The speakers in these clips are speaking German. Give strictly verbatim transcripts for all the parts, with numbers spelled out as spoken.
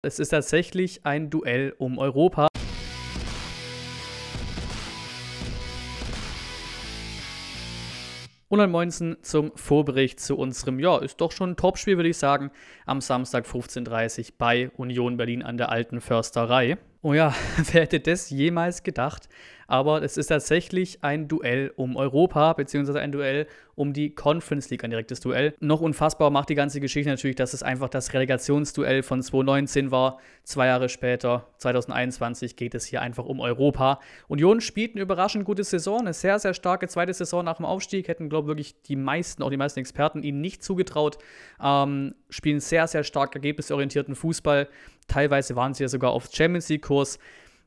Es ist tatsächlich ein Duell um Europa. Und dann moinsen zum Vorbericht zu unserem, ja, ist doch schon ein Topspiel, würde ich sagen, am Samstag fünfzehn Uhr dreißig bei Union Berlin an der Alten Försterei. Oh ja, wer hätte das jemals gedacht? Aber es ist tatsächlich ein Duell um Europa, beziehungsweise ein Duell um die Conference League, ein direktes Duell. Noch unfassbar macht die ganze Geschichte natürlich, dass es einfach das Relegationsduell von zweitausendneunzehn war. Zwei Jahre später, zweitausendeinundzwanzig, geht es hier einfach um Europa. Union spielt eine überraschend gute Saison, eine sehr, sehr starke zweite Saison nach dem Aufstieg. Hätten, glaube ich, wirklich die meisten, auch die meisten Experten, ihnen nicht zugetraut. Ähm, spielen sehr, sehr stark ergebnisorientierten Fußball. Teilweise waren sie ja sogar auf Champions-League-Kurs.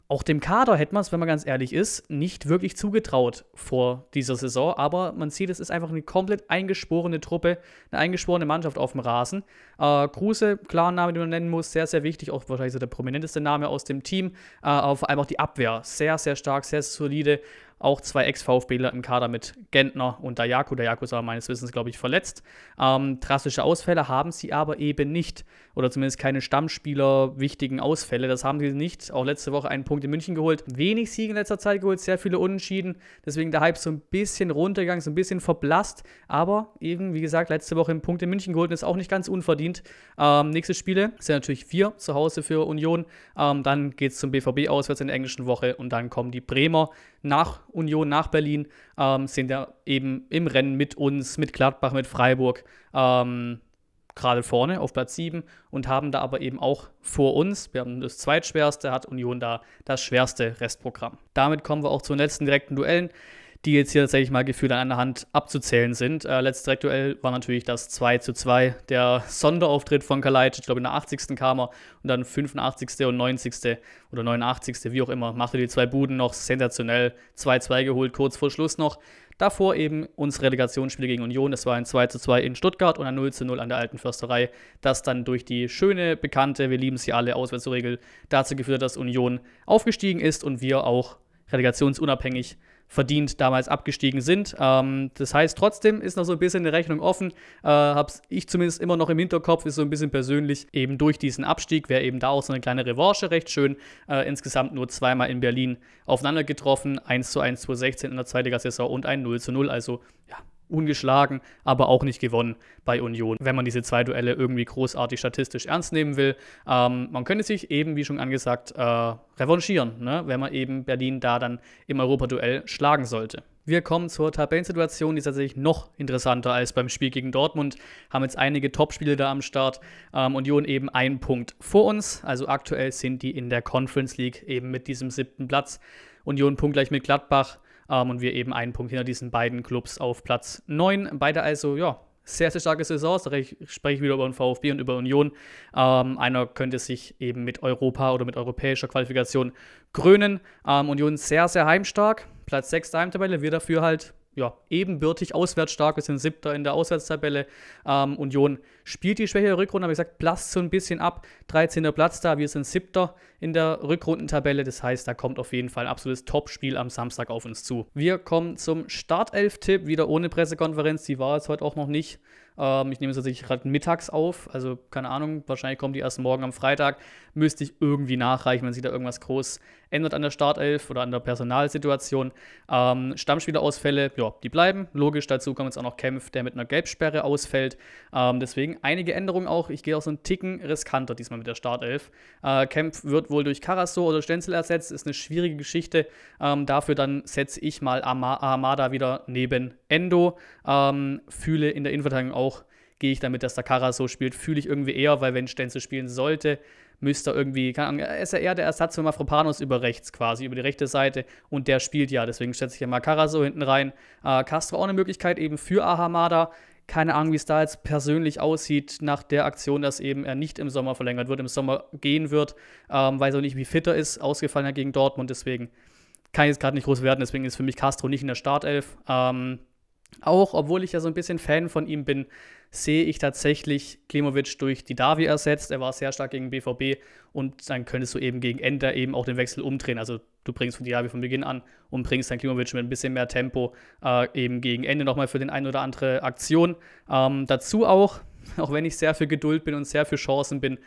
Auch dem Kader hätte man es, wenn man ganz ehrlich ist, nicht wirklich zugetraut vor dieser Saison. Aber man sieht, es ist einfach eine komplett eingeschworene Truppe, eine eingeschworene Mannschaft auf dem Rasen. Äh, Kruse, klaren Name, den man nennen muss, sehr, sehr wichtig. Auch wahrscheinlich so der prominenteste Name aus dem Team. Äh, vor allem auch die Abwehr, sehr, sehr stark, sehr solide. Auch zwei Ex-VfBler im Kader mit Gentner und Dayaku. Dayaku ist aber meines Wissens, glaube ich, verletzt. Ähm, drastische Ausfälle haben sie aber eben nicht. Oder zumindest keine Stammspieler-wichtigen Ausfälle. Das haben sie nicht. Auch letzte Woche einen Punkt in München geholt. Wenig Siege in letzter Zeit geholt, sehr viele Unentschieden. Deswegen der Hype so ein bisschen runtergegangen, so ein bisschen verblasst. Aber eben, wie gesagt, letzte Woche einen Punkt in München geholt. Und ist auch nicht ganz unverdient. Ähm, nächste Spiele sind natürlich wir zu Hause für Union. Ähm, dann geht es zum B V B auswärts in der englischen Woche. Und dann kommen die Bremer nach Union, nach Berlin, ähm, sind ja eben im Rennen mit uns, mit Gladbach, mit Freiburg ähm, gerade vorne auf Platz sieben und haben da aber eben auch vor uns, wir haben das zweitschwerste, hat Union da das schwerste Restprogramm. Damit kommen wir auch zu den letzten direkten Duellen, die jetzt hier tatsächlich mal gefühlt an einer Hand abzuzählen sind. Äh, letztes Direktduell war natürlich das zwei zu zwei, der Sonderauftritt von Kalaitz, ich glaube in der achtzigsten kam er und dann fünfundachtzigsten und neunzigsten oder neunundachtzigsten, wie auch immer, machte die zwei Buden noch sensationell, zwei zu zwei geholt, kurz vor Schluss noch. Davor eben unsere Relegationsspiele gegen Union, das war ein zwei zu zwei in Stuttgart und ein null zu null an der Alten Försterei, das dann durch die schöne, bekannte, wir lieben sie alle, Auswärtsregel dazu geführt hat, dass Union aufgestiegen ist und wir auch relegationsunabhängig verdient damals abgestiegen sind. Ähm, das heißt, trotzdem ist noch so ein bisschen eine Rechnung offen. Äh, hab's ich zumindest immer noch im Hinterkopf, ist so ein bisschen persönlich eben durch diesen Abstieg, wäre eben da auch so eine kleine Revanche, recht schön. Äh, insgesamt nur zweimal in Berlin aufeinander getroffen, eins zu eins zweitausendsechzehn in der Zweitligasaison und ein null zu null, also ja, ungeschlagen, aber auch nicht gewonnen bei Union, wenn man diese zwei Duelle irgendwie großartig statistisch ernst nehmen will. Ähm, man könnte sich eben, wie schon angesagt, äh, revanchieren, ne? Wenn man eben Berlin da dann im Europaduell schlagen sollte. Wir kommen zur Tabellensituation, die ist tatsächlich noch interessanter als beim Spiel gegen Dortmund. Haben jetzt einige Topspiele da am Start. Ähm, Union eben einen Punkt vor uns. Also aktuell sind die in der Conference League eben mit diesem siebten Platz. Union punktgleich mit Gladbach. Um, und wir eben einen Punkt hinter diesen beiden Clubs auf Platz neun. Beide also, ja, sehr, sehr starke Saisons. Da spreche ich wieder über den VfB und über Union. Um, einer könnte sich eben mit Europa oder mit europäischer Qualifikation krönen. Um, Union sehr, sehr heimstark. Platz sechs der Heimtabelle. Wir dafür halt, ja, ebenbürtig auswärts stark. Wir sind siebter in der Auswärtstabelle. Um, Union spielt die schwächere Rückrunde, aber ich gesagt, platzt so ein bisschen ab. dreizehnter Platz da. Wir sind siebter in der Rückrundentabelle. Das heißt, da kommt auf jeden Fall ein absolutes Top-Spiel am Samstag auf uns zu. Wir kommen zum Startelf-Tipp, wieder ohne Pressekonferenz. Die war jetzt heute auch noch nicht. Ähm, ich nehme es tatsächlich gerade mittags auf. Also, keine Ahnung, wahrscheinlich kommt die erst morgen am Freitag. Müsste ich irgendwie nachreichen, wenn sich da irgendwas groß ändert an der Startelf oder an der Personalsituation. Ähm, Stammspielerausfälle, ja, die bleiben. Logisch, dazu kommt jetzt auch noch Kempf, der mit einer Gelbsperre ausfällt. Ähm, deswegen einige Änderungen auch. Ich gehe auch so einen Ticken riskanter diesmal mit der Startelf. Äh, Kempf wird wohl durch Karaso oder Stenzel ersetzt, ist eine schwierige Geschichte. Ähm, dafür dann setze ich mal Ahamada wieder neben Endo. Ähm, fühle in der Innenverteidigung auch, gehe ich damit, dass der Karaso spielt, fühle ich irgendwie eher, weil wenn Stenzel spielen sollte, müsste er irgendwie, kann, ist er eher der Ersatz für Mafropanos über rechts quasi, über die rechte Seite und der spielt ja, deswegen setze ich ja mal Karaso hinten rein. Äh, Castro auch eine Möglichkeit eben für Ahamada. Keine Ahnung, wie es da jetzt persönlich aussieht nach der Aktion, dass eben er nicht im Sommer verlängert wird, im Sommer gehen wird, ähm, weiß auch nicht, wie fit er ist, ausgefallen hat gegen Dortmund, deswegen kann ich jetzt gerade nicht groß werden, deswegen ist für mich Castro nicht in der Startelf. Ähm, auch, obwohl ich ja so ein bisschen Fan von ihm bin, sehe ich tatsächlich Klimovic durch Didavi ersetzt. Er war sehr stark gegen B V B und dann könntest du eben gegen Ender eben auch den Wechsel umdrehen. Also du bringst von Didavi von Beginn an und bringst dann Klimovic mit ein bisschen mehr Tempo äh, eben gegen Ende nochmal für den ein oder andere Aktion. Ähm, dazu auch, auch wenn ich sehr für Geduld bin und sehr für Chancen bin,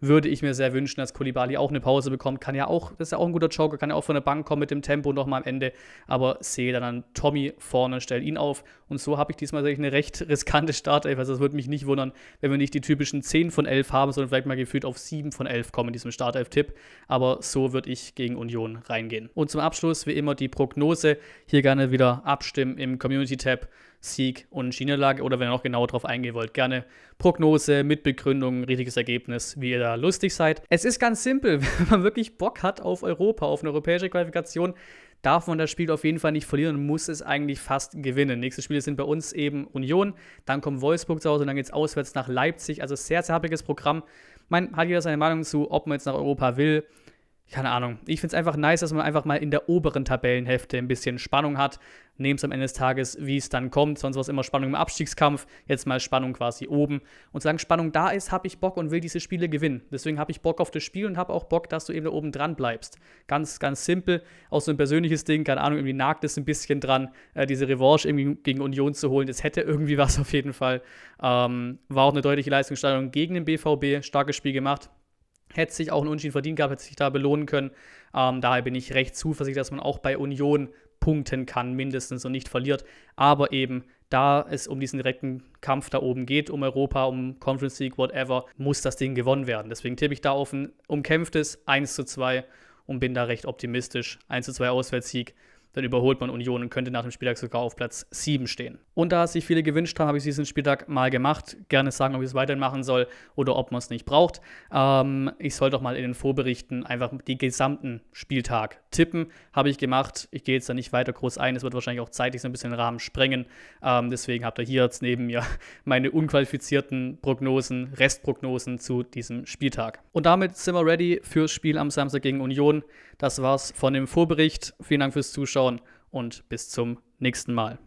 würde ich mir sehr wünschen, dass Koulibaly auch eine Pause bekommt. Kann ja auch, das ist ja auch ein guter Joker, kann ja auch von der Bank kommen mit dem Tempo nochmal am Ende. Aber sehe dann an Tommy vorne, stelle ihn auf. Und so habe ich diesmal eine recht riskante Startelf. Also es würde mich nicht wundern, wenn wir nicht die typischen zehn von elf haben, sondern vielleicht mal gefühlt auf sieben von elf kommen in diesem Startelf-Tipp. Aber so würde ich gegen Union reingehen. Und zum Abschluss wie immer die Prognose. Hier gerne wieder abstimmen im Community-Tab. Sieg und Niederlage, oder wenn ihr noch genau drauf eingehen wollt, gerne Prognose mit Begründung, richtiges Ergebnis, wie ihr da lustig seid. Es ist ganz simpel, wenn man wirklich Bock hat auf Europa, auf eine europäische Qualifikation, darf man das Spiel auf jeden Fall nicht verlieren und muss es eigentlich fast gewinnen. Nächste Spiele sind bei uns eben Union, dann kommt Wolfsburg zu Hause und dann geht es auswärts nach Leipzig. Also sehr, sehr happiges Programm. Man hat jeder seine Meinung zu, ob man jetzt nach Europa will. Keine Ahnung. Ich finde es einfach nice, dass man einfach mal in der oberen Tabellenhälfte ein bisschen Spannung hat. Nehmt es am Ende des Tages, wie es dann kommt. Sonst war es immer Spannung im Abstiegskampf. Jetzt mal Spannung quasi oben. Und solange Spannung da ist, habe ich Bock und will diese Spiele gewinnen. Deswegen habe ich Bock auf das Spiel und habe auch Bock, dass du eben da oben dran bleibst. Ganz, ganz simpel. Auch so ein persönliches Ding. Keine Ahnung, irgendwie nagt es ein bisschen dran, äh, diese Revanche irgendwie gegen Union zu holen. Das hätte irgendwie was auf jeden Fall. Ähm, war auch eine deutliche Leistungssteigerung gegen den B V B. Starkes Spiel gemacht. Hätte sich auch einen Unentschieden verdient gehabt, hätte sich da belohnen können. Ähm, daher bin ich recht zuversichtlich, dass man auch bei Union punkten kann, mindestens, und nicht verliert. Aber eben, da es um diesen direkten Kampf da oben geht, um Europa, um Conference League, whatever, muss das Ding gewonnen werden. Deswegen tippe ich da auf ein umkämpftes eins zu zwei und bin da recht optimistisch. eins zu zwei Auswärtssieg. Dann überholt man Union und könnte nach dem Spieltag sogar auf Platz sieben stehen. Und da es sich viele gewünscht haben, habe ich diesen Spieltag mal gemacht. Gerne sagen, ob ich es weiterhin machen soll oder ob man es nicht braucht. Ähm, ich soll doch mal in den Vorberichten einfach den gesamten Spieltag tippen. Habe ich gemacht. Ich gehe jetzt da nicht weiter groß ein. Es wird wahrscheinlich auch zeitlich so ein bisschen den Rahmen sprengen. Ähm, deswegen habt ihr hier jetzt neben mir meine unqualifizierten Prognosen, Restprognosen zu diesem Spieltag. Und damit sind wir ready fürs Spiel am Samstag gegen Union. Das war's von dem Vorbericht. Vielen Dank fürs Zuschauen und bis zum nächsten Mal.